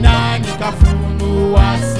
Nani kafungua.